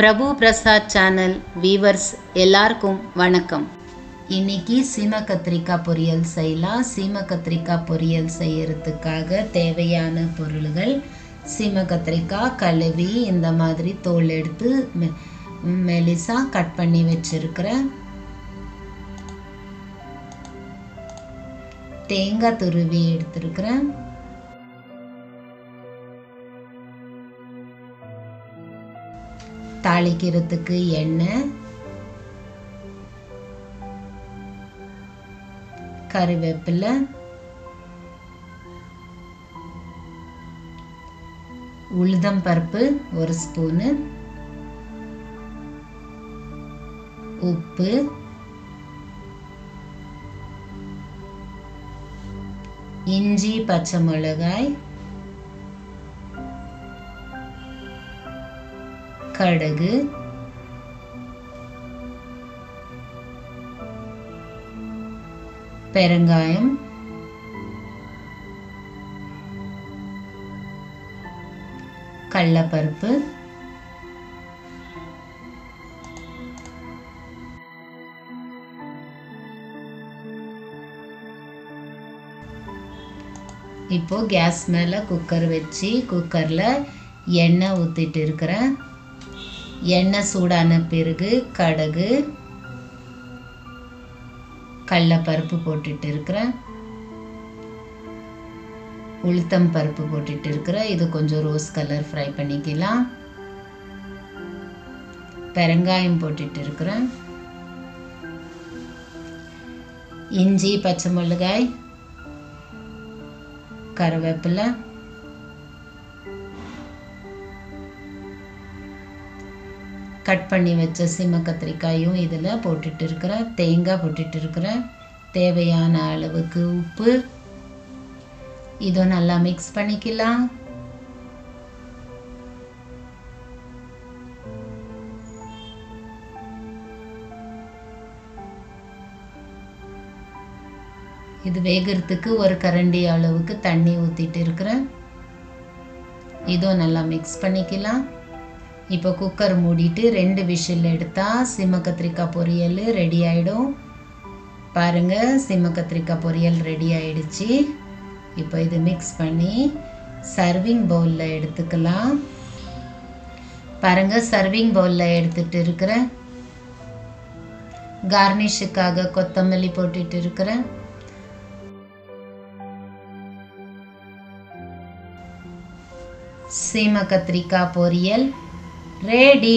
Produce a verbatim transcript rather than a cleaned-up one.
பிரபு Prasad channel viewers எல்லாருக்கும் வணக்கம். இன்றைக்கி சீமை கத்திரிக்காய் பொரியல் செய்யலாம். சீமை கத்திரிக்காய் பொரியல் செய்கிறதுக்காக தேவையான பொருள்கள்: சீமை கத்திரிக்காய் கழுவி இந்த மாதிரி தோல் எடுத்து மெ மெலிசாக கட் பண்ணி வச்சுருக்கிறேன். தேங்காய் துருவி எடுத்துருக்கிறேன். தாளிக்கிறதுக்கு எண்ணெய், கறிவேப்பிலை, உளுந்தம் பருப்பு ஒரு ஸ்பூனு, உப்பு, இஞ்சி, பச்சை மிளகாய், கடுகு, பெருங்காயம், கடலைப்பருப்பு, இப்போ கேஸ் மேல குக்கர் வச்சு குக்கர்ல எண்ணெய் ஊத்திட்டு இருக்கிறேன். எண்ணெய் சூடான பிறகு கடுகு, கடலைப்பருப்பு போட்டுட்டு இருக்கிறேன், உளுத்தம் பருப்பு போட்டுட்டு இருக்கிறேன். இது கொஞ்சம் ரோஸ் கலர் ஃப்ரை பண்ணிக்கலாம். பெருங்காயம் போட்டுட்டு இருக்கிறேன். இஞ்சி, பச்சை மிளகாய், கருவேப்பிலை, கட் பண்ணி வச்ச சீமை கத்திரிக்காயும் இதில் போட்டுட்டு இருக்கிறேன். தேங்காய் போட்டுட்டு இருக்கிறேன். தேவையான அளவுக்கு உப்பு. இதை நல்லா மிக்ஸ் பண்ணிக்கலாம். இது வேகிறதுக்கு ஒரு கரண்டி அளவுக்கு தண்ணி ஊற்றிட்டு இருக்கிறேன். இதை நல்லா மிக்ஸ் பண்ணிக்கலாம். இப்போ குக்கர் மூடிட்டு ரெண்டு விசில் எடுத்தால் சீமை கத்திரிக்காய் பொரியல் ரெடி ஆகிடும். பாருங்கள், சீமை கத்திரிக்காய் பொரியல் ரெடி ஆகிடுச்சு. இப்போ இது மிக்ஸ் பண்ணி சர்விங் பவுலில் எடுத்துக்கலாம். பாருங்கள், சர்விங் பவுலில் எடுத்துகிட்டு இருக்கிறேன். கார்னிஷுக்காக கொத்தமல்லி போட்டுட்டு இருக்கிறேன். சீமை கத்திரிக்காய் பொரியல் ரெடி.